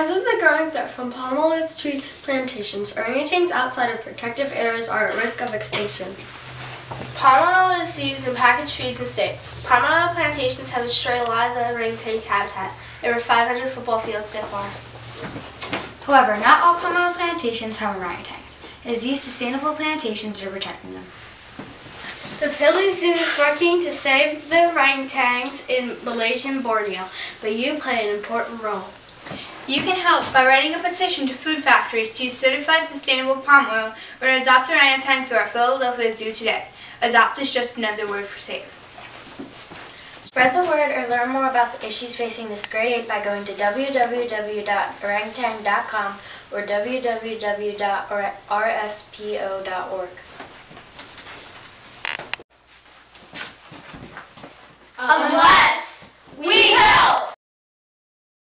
Because of the growing threat from palm olive tree plantations, orangutans outside of protective areas are at risk of extinction. Palm oil is used in packaged foods instead. Palm oil plantations have destroyed a lot of the orangutan's habitat, over 500 football fields so far. However, not all palm oil plantations have orangutans. It is these sustainable plantations that are protecting them. The Philly Zoo is working to save the orangutans in Malaysian Borneo, but you play an important role. You can help by writing a petition to food factories to use certified sustainable palm oil or to adopt orangutan through our Philadelphia Zoo today. Adopt is just another word for save. Spread the word or learn more about the issues facing this great ape by going to www.orangutan.com or www.rspo.org. Unless